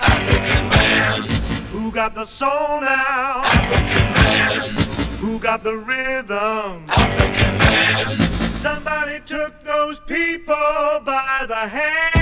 African man, who got the soul now? African man, who got the rhythm? African man, somebody took those people by the hand.